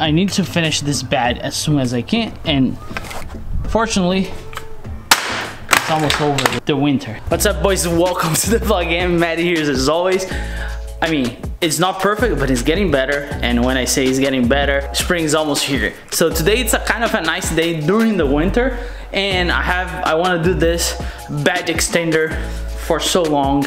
I need to finish this bad as soon as I can, and fortunately, it's almost over the winter. What's up, boys? Welcome to the vlog. I'm Maddie here as always. I mean, it's not perfect, but it's getting better, and when I say it's getting better, spring's almost here. So today it's a kind of a nice day during the winter, and I want to do this bed extender for so long,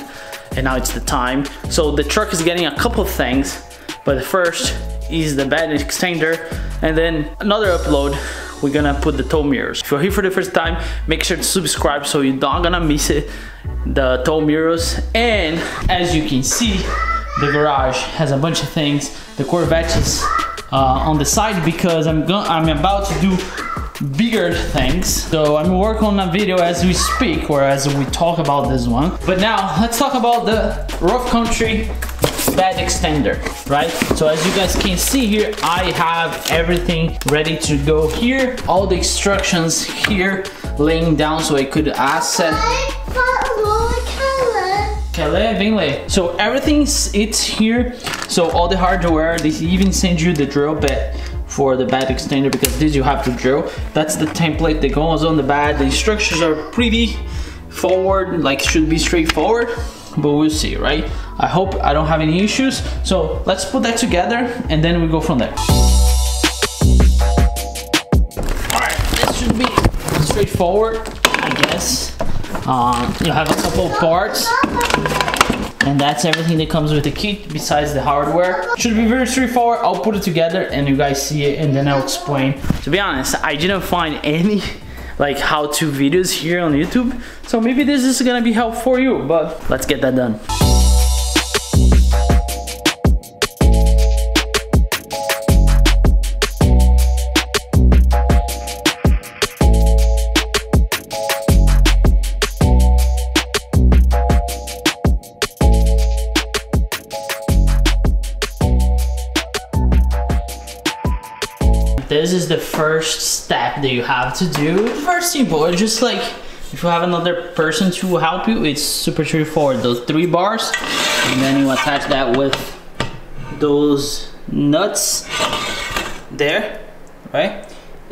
and now it's the time. So the truck is getting a couple things, but first is the bed extender, and then another upload. We're gonna put the tow mirrors. If you're here for the first time, make sure to subscribe so you're not gonna miss it, the tow mirrors. And as you can see, the garage has a bunch of things. The Corvette is on the side because I'm about to do bigger things. So I'm working on a video as we speak, whereas we talk about this one. But now let's talk about the Rough Country bed extender, right? So as you guys can see here, I have everything ready to go here. All the instructions here, laying down so I could access. So it's here. So all the hardware, they even send you the drill bit for the bed extender because this you have to drill. That's the template that goes on the bed. The instructions are pretty forward, like should be straightforward, but we'll see, right? I hope I don't have any issues. So let's put that together and then we go from there. All right, this should be straightforward, I guess. You have a couple parts, and that's everything that comes with the kit besides the hardware. Should be very straightforward. I'll put it together and you guys see it, and then I'll explain. To be honest, I didn't find any like how-to videos here on YouTube, so maybe this is gonna be helpful for you, but let's get that done. This is the first step that you have to do. First simple, it's just like if you have another person to help you, it's super straightforward. Those 3 bars, and then you attach that with those nuts there, right?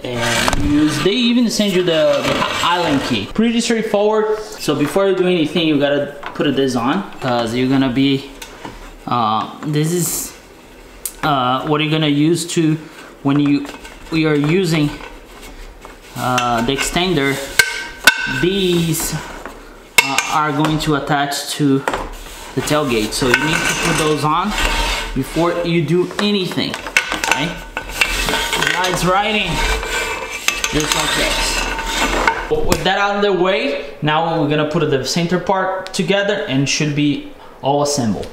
And they even send you the Allen key. Pretty straightforward. So before you do anything, you gotta put this on, because you're gonna be, this is what you're gonna use to when we are using the extender. These are going to attach to the tailgate, so you need to put those on before you do anything, okay? Nice writing, just like this. But with that out of the way, now we're gonna put the center part together and should be all assembled.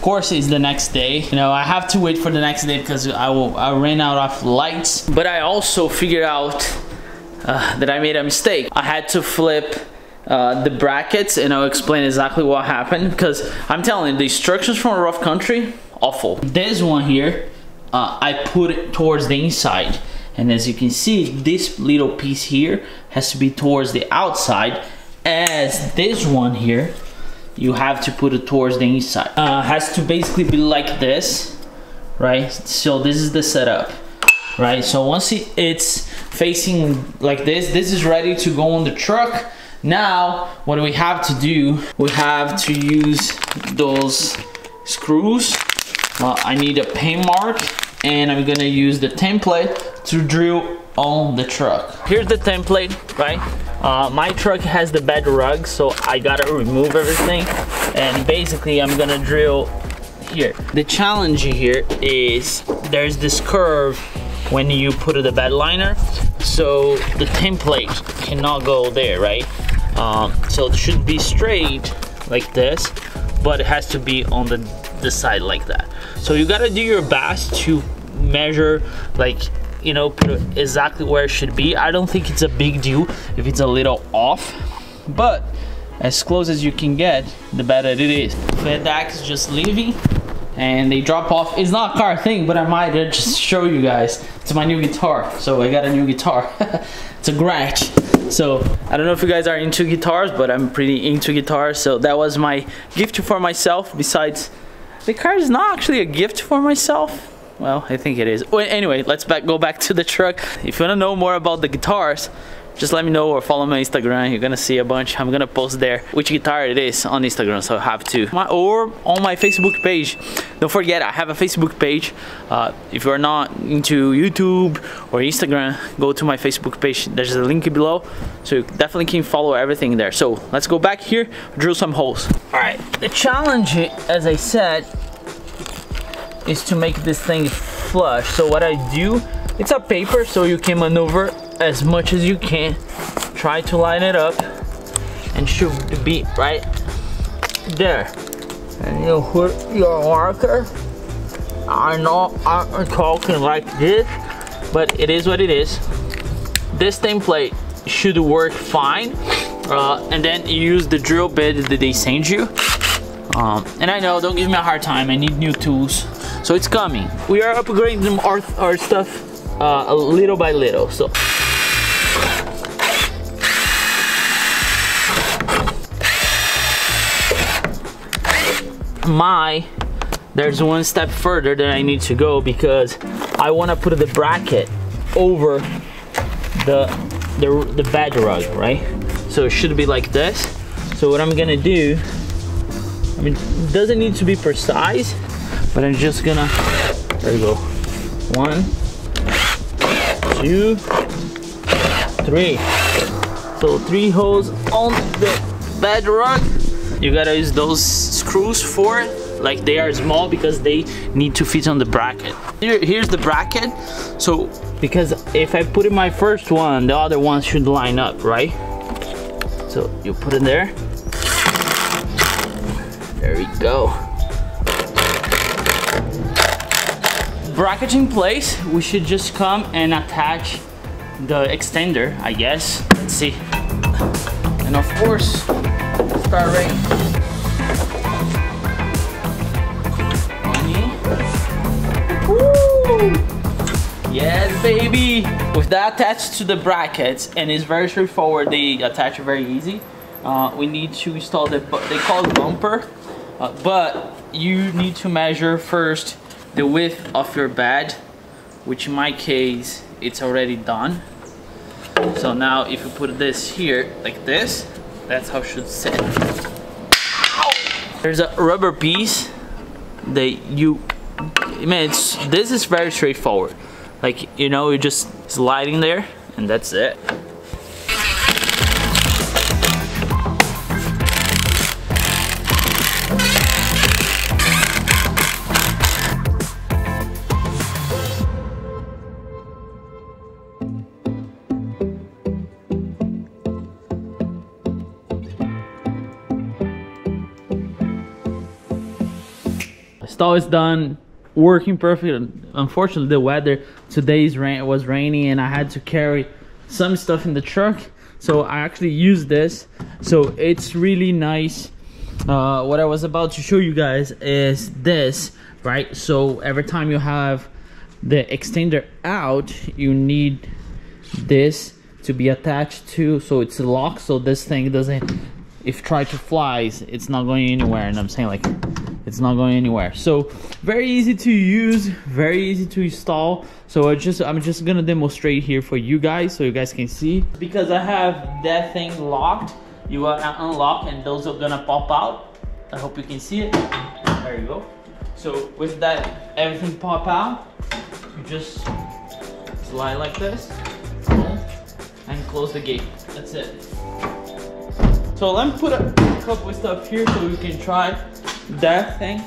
Course is the next day. You know, I have to wait for the next day because I ran out of lights. But I also figured out that I made a mistake. I had to flip the brackets, and I'll explain exactly what happened, because I'm telling you, the instructions from Rough Country, awful. This one here, I put it towards the inside, and as you can see, this little piece here has to be towards the outside, as this one here you have to put it towards the inside. Has to basically be like this, right? So this is the setup, right? So once it's facing like this, this is ready to go on the truck. Now, what we have to do, we have to use those screws. I need a paint mark, and I'm gonna use the template to drill on the truck. Here's the template, right? My truck has the bed rug, so I gotta remove everything, and basically I'm gonna drill here. The challenge here is there's this curve when you put the bed liner, so the template cannot go there, right? So it should be straight like this, but it has to be on the side like that. So you gotta do your best to measure, like, you know, put exactly where it should be. I don't think it's a big deal if it's a little off, but as close as you can get, the better it is. FedEx just leaving and they drop off. It's not a car thing, but I might just show you guys. It's my new guitar. So I got a new guitar. It's a Gretsch. So I don't know if you guys are into guitars, but I'm pretty into guitars. So that was my gift for myself. Besides, the car is not actually a gift for myself. Well, I think it is. Anyway, let's go back to the truck. If you want to know more about the guitars, just let me know or follow my Instagram. You're gonna see a bunch. I'm gonna post there which guitar it is on Instagram, so I have to. Or on my Facebook page. Don't forget, I have a Facebook page. If you're not into YouTube or Instagram, go to my Facebook page. There's a link below, so you definitely can follow everything there. So let's go back here, drill some holes. All right, the challenge, as I said, is to make this thing flush. So what I do, it's a paper, so you can maneuver as much as you can. Try to line it up and shoot the beat right there. And you put your marker. I know I'm talking like this, but it is what it is. This template should work fine. And then you use the drill bit that they send you. And I know, don't give me a hard time, I need new tools. So it's coming. We are upgrading our stuff a little by little. So. There's one step further that I need to go, because I want to put the bracket over the bed rug, right? So it should be like this. So what I'm gonna do, I mean, it doesn't need to be precise, but I'm just gonna, there you go, 1, 2, 3. So 3 holes on the bed rug. You gotta use those screws for it, like they are small because they need to fit on the bracket. Here's the bracket, so because if I put in my first one, the other ones should line up, right? So you put it there. There we go. Bracket in place, we should just come and attach the extender, I guess. Let's see. And of course, start right. 20. Woo! Yes, baby! With that attached to the brackets, and it's very straightforward, they attach it very easy. We need to install they call it bumper, but you need to measure first the width of your bed, which in my case, it's already done. So now if you put this here, like this, that's how it should sit. There's a rubber piece that you, man, this is very straightforward. Like, you know, you're just sliding there and that's it. Install is done, working perfect. Unfortunately, the weather today's was rainy, and I had to carry some stuff in the truck, so I actually used this. So it's really nice. What I was about to show you guys is this, right? So every time you have the extender out, you need this to be attached to, so it's locked, so this thing doesn't, if try to flies, it's not going anywhere. And I'm saying, like, it's not going anywhere. So very easy to use, very easy to install. So I'm just gonna demonstrate here for you guys, so you guys can see. Because I have that thing locked, you wanna unlock and those are gonna pop out. I hope you can see it. There you go. So with that, everything pop out, you just slide like this and close the gate. That's it. So let me put a couple of stuff here so you can try that thing.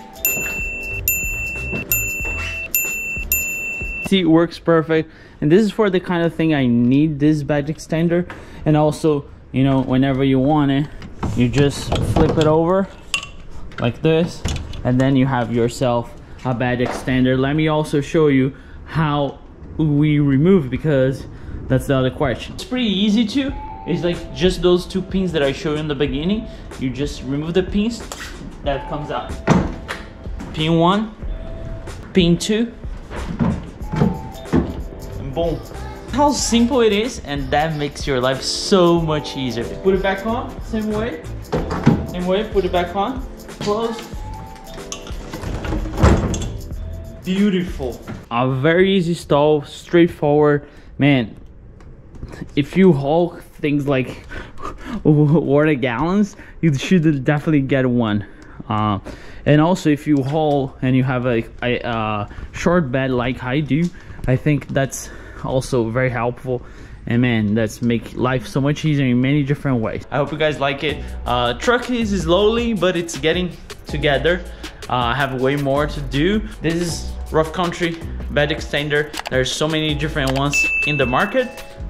See, it works perfect. And this is for the kind of thing I need, this bed extender. And also, you know, whenever you want it, you just flip it over like this, and then you have yourself a bed extender. Let me also show you how we remove, because that's the other question. It's pretty easy to It's like just those two pins that I showed you in the beginning. You just remove the pins, that comes out. Pin 1, pin 2, and boom. How simple it is, and that makes your life so much easier. Put it back on, same way, put it back on, close. Beautiful. A very easy install, straightforward. Man, if you haul things like water gallons, you should definitely get one. And also if you haul and you have a short bed like I do, I think that's also very helpful, and man, that's make life so much easier in many different ways. I hope you guys like it. Truck is slowly, but it's getting together. I have way more to do. This is Rough Country bed extender. There's so many different ones in the market.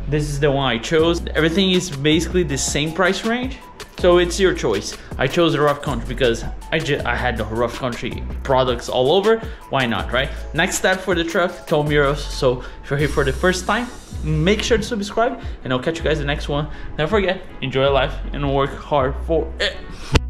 This is the one I chose. Everything is basically the same price range, so it's your choice. I chose the Rough Country because I had the Rough Country products all over. Why not, right? Next step for the truck, tow mirrors. So if you're here for the first time, make sure to subscribe, and I'll catch you guys in the next one. Never forget, enjoy life and work hard for it.